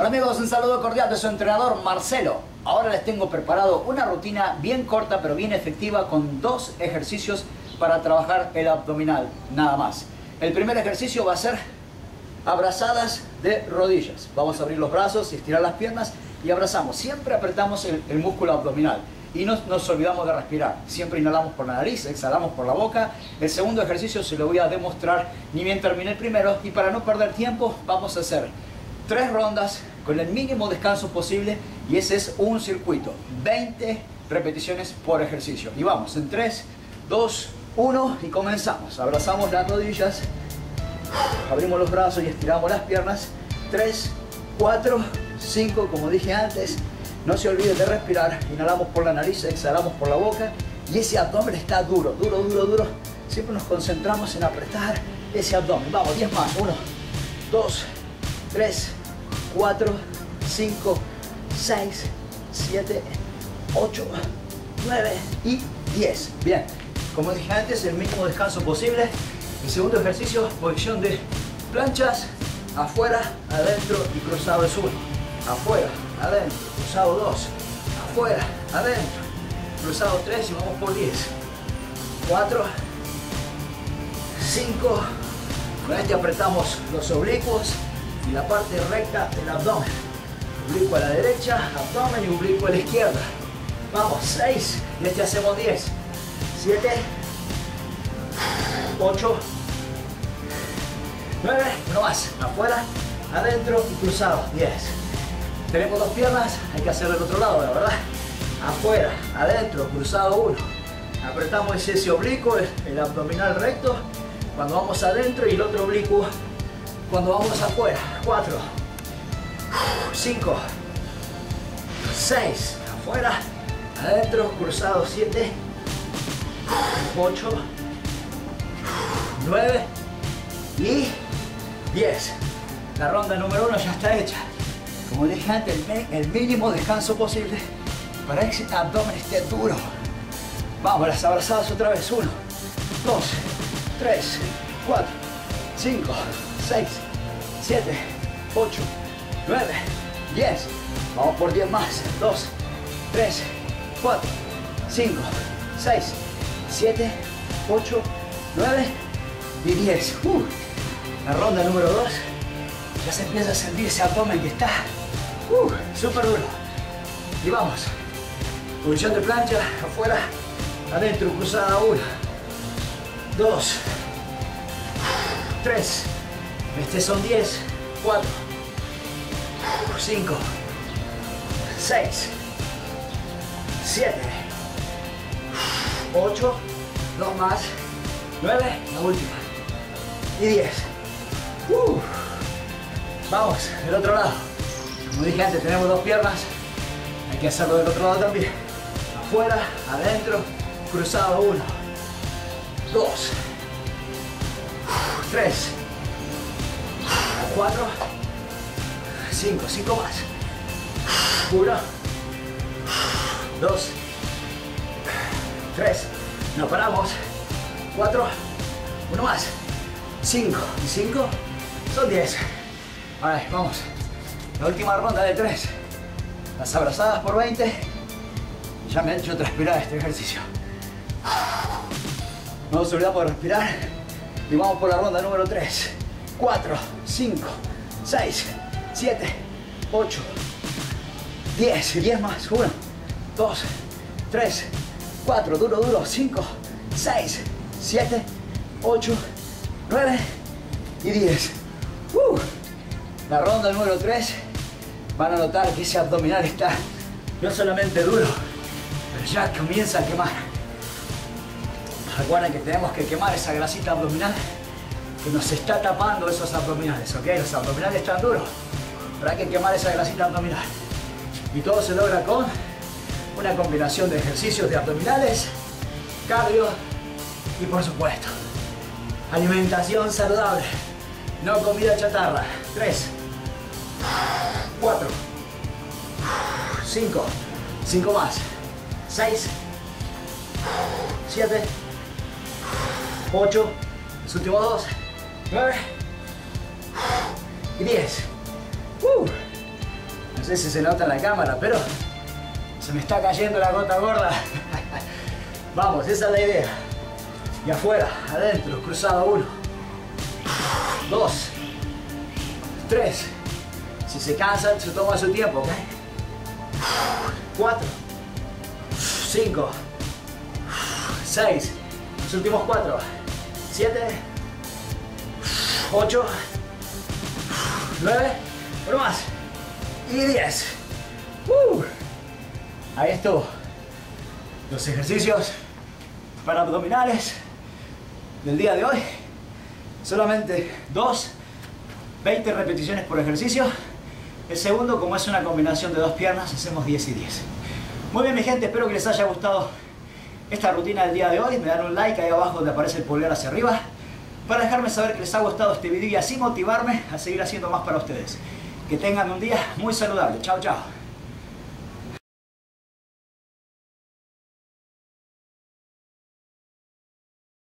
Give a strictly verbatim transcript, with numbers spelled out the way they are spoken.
Hola amigos, un saludo cordial de su entrenador Marcelo. Ahora les tengo preparado una rutina bien corta pero bien efectiva con dos ejercicios para trabajar el abdominal, nada más. El primer ejercicio va a ser abrazadas de rodillas. Vamos a abrir los brazos, estirar las piernas y abrazamos. Siempre apretamos el, el músculo abdominal y no nos olvidamos de respirar. Siempre inhalamos por la nariz, exhalamos por la boca. El segundo ejercicio se lo voy a demostrar ni bien terminé el primero, y para no perder tiempo vamos a hacer tres rondas con el mínimo descanso posible, y ese es un circuito, veinte repeticiones por ejercicio. Y vamos en tres, dos, uno y comenzamos. Abrazamos las rodillas, abrimos los brazos y estiramos las piernas. Tres, cuatro, cinco, como dije antes, no se olviden de respirar. Inhalamos por la nariz, exhalamos por la boca, y ese abdomen está duro, duro, duro, duro. Siempre nos concentramos en apretar ese abdomen. Vamos, diez más. Uno, dos, tres, cuatro, cinco, seis, siete, ocho, nueve y diez. Bien, como dije antes, el mínimo descanso posible. El segundo ejercicio, posición de planchas, afuera, adentro y cruzado es uno, afuera, adentro, cruzado dos, afuera, adentro, cruzado tres y vamos por diez, cuatro, cinco, con este apretamos los oblicuos y la parte recta del abdomen. Oblicuo a la derecha, abdomen, y oblicuo a la izquierda. Vamos, seis, y este hacemos diez, siete, ocho, nueve, uno más, afuera, adentro y cruzado, diez. Tenemos dos piernas, hay que hacerlo del otro lado, la verdad. Afuera, adentro, cruzado uno. Apretamos ese oblicuo, el, el abdominal recto, cuando vamos adentro, y el otro oblicuo cuando vamos afuera. Cuatro, cinco, seis, afuera, adentro, cruzado, siete, ocho, nueve y diez. La ronda número uno ya está hecha. Como dije antes, el, el mínimo descanso posible para que el abdomen esté duro. Vamos, las abrazadas otra vez. Uno, dos, tres, cuatro, cinco, seis, siete, ocho, nueve, diez. Vamos por diez más. Dos, tres, cuatro, cinco, seis, siete, ocho, nueve y diez. Uh, la ronda número dos, ya se empieza a sentir ese abdomen que está uh, súper duro. Y vamos, posición de plancha, afuera, adentro, cruzada uno, dos, tres, este son diez, cuatro, cinco, seis, siete, ocho, dos más, nueve, la última, y diez. Uh, vamos, del otro lado. Como dije antes, tenemos dos piernas, hay que hacerlo del otro lado también. Afuera, adentro, cruzado uno, dos, tres, cuatro, cinco, cinco más, uno, dos, tres, no paramos, cuatro, uno más, cinco, y cinco son diez. Ahora vamos, la última ronda de tres, las abrazadas por veinte. Ya me ha hecho transpirar este ejercicio. No nos olvidamos de respirar y vamos por la ronda número tres. cuatro, cinco, seis, siete, ocho, diez, diez más, uno, dos, tres, cuatro, duro, duro, cinco, seis, siete, ocho, nueve y diez. Uh, la ronda número tres, van a notar que ese abdominal está no solamente duro, pero ya comienza a quemar. Recuerden que tenemos que quemar esa grasita abdominal que nos está tapando esos abdominales, ¿ok? Los abdominales están duros, pero hay que quemar esa grasita abdominal. Y todo se logra con una combinación de ejercicios de abdominales, cardio y, por supuesto, alimentación saludable, no comida chatarra. tres, cuatro, cinco, cinco más, seis, siete, ocho, los últimos dos, nueve y diez. Uh, sé si se nota en la cámara, pero se me está cayendo la gota gorda. Vamos, esa es la idea. Y afuera, adentro, cruzado uno, dos, tres. Si se cansan, se toma su tiempo, ¿ok? Cuatro, cinco, seis, los últimos cuatro, siete, ocho, nueve, uno más, y diez. Uh, ahí estuvo. Los ejercicios para abdominales del día de hoy. Solamente dos, veinte repeticiones por ejercicio. El segundo, como es una combinación de dos piernas, hacemos diez y diez. Muy bien, mi gente, espero que les haya gustado esta rutina del día de hoy. Me dan un like ahí abajo donde aparece el pulgar hacia arriba para dejarme saber que les ha gustado este video y así motivarme a seguir haciendo más para ustedes. Que tengan un día muy saludable. Chao, chao.